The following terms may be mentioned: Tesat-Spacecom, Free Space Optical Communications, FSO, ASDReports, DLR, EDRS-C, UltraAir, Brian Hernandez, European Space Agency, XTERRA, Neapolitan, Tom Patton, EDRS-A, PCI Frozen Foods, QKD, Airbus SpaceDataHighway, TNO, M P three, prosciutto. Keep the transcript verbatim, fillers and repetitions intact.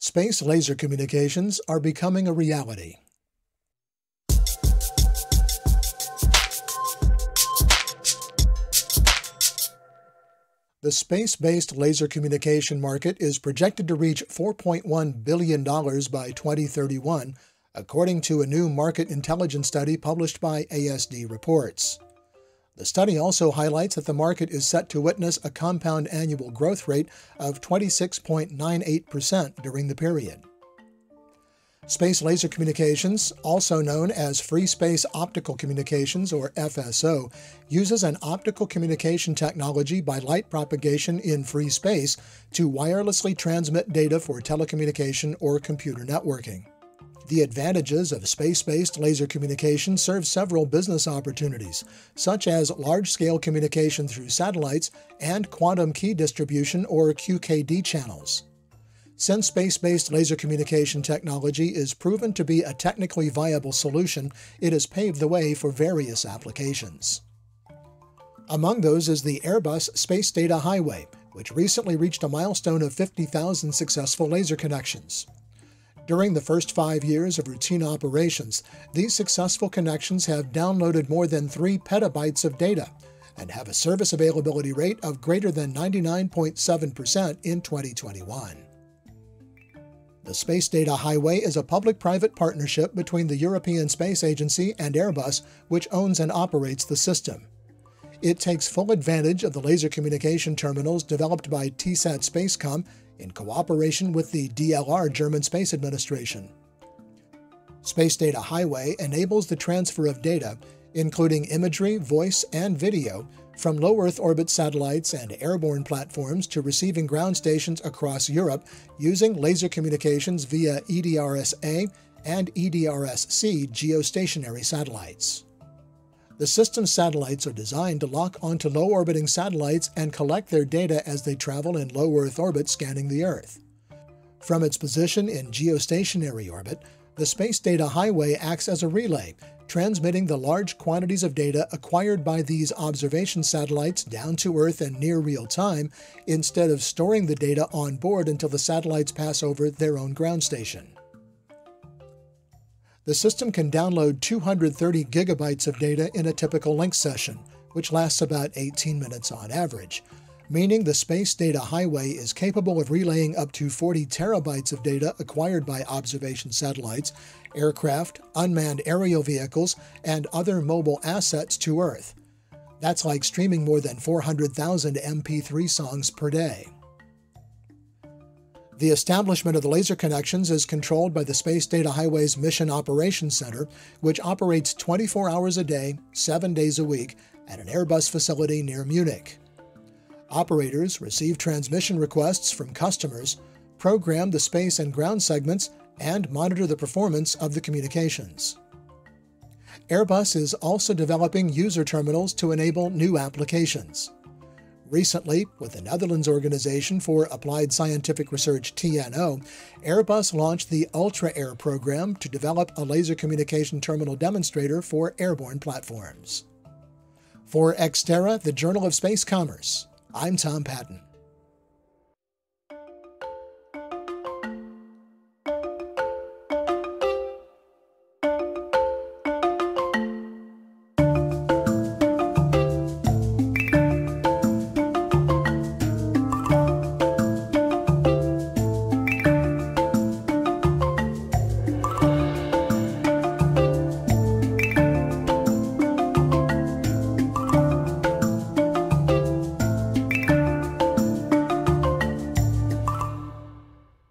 Space laser communications are becoming a reality. The space-based laser communication market is projected to reach four point one billion dollars by twenty thirty-one, according to a new market intelligence study published by A S D Reports. The study also highlights that the market is set to witness a compound annual growth rate of twenty-six point nine eight percent during the period. Space laser communications, also known as Free Space Optical Communications, or F S O, uses an optical communication technology by light propagation in free space to wirelessly transmit data for telecommunication or computer networking. The advantages of space-based laser communication serve several business opportunities, such as large-scale communication through satellites and quantum key distribution, or Q K D, channels. Since space-based laser communication technology is proven to be a technically viable solution, it has paved the way for various applications. Among those is the Airbus SpaceDataHighway, which recently reached a milestone of fifty thousand successful laser connections. During the first five years of routine operations, these successful connections have downloaded more than three petabytes of data and have a service availability rate of greater than ninety-nine point seven percent in twenty twenty-one. The SpaceDataHighway is a public-private partnership between the European Space Agency and Airbus, which owns and operates the system. It takes full advantage of the laser communication terminals developed by Tesat-Spacecom in cooperation with the D L R German Space Administration. SpaceDataHighway enables the transfer of data, including imagery, voice, and video, from low-Earth orbit satellites and airborne platforms to receiving ground stations across Europe using laser communications via E D R S A and E D R S C geostationary satellites. The system's satellites are designed to lock onto low-orbiting satellites and collect their data as they travel in low-Earth orbit scanning the Earth. From its position in geostationary orbit, the SpaceDataHighway acts as a relay, transmitting the large quantities of data acquired by these observation satellites down to Earth and near real time, instead of storing the data on board until the satellites pass over their own ground station. The system can download two hundred thirty gigabytes of data in a typical link session, which lasts about eighteen minutes on average, meaning the SpaceDataHighway is capable of relaying up to forty terabytes of data acquired by observation satellites, aircraft, unmanned aerial vehicles, and other mobile assets to Earth. That's like streaming more than four hundred thousand M P three songs per day. The establishment of the laser connections is controlled by the SpaceDataHighway's Mission Operations Center, which operates twenty-four hours a day, seven days a week, at an Airbus facility near Munich. Operators receive transmission requests from customers, program the space and ground segments, and monitor the performance of the communications. Airbus is also developing user terminals to enable new applications. Recently, with the Netherlands Organization for Applied Scientific Research T N O, Airbus launched the UltraAir program to develop a laser communication terminal demonstrator for airborne platforms. For XTERRA, the Journal of Space Commerce, I'm Tom Patton.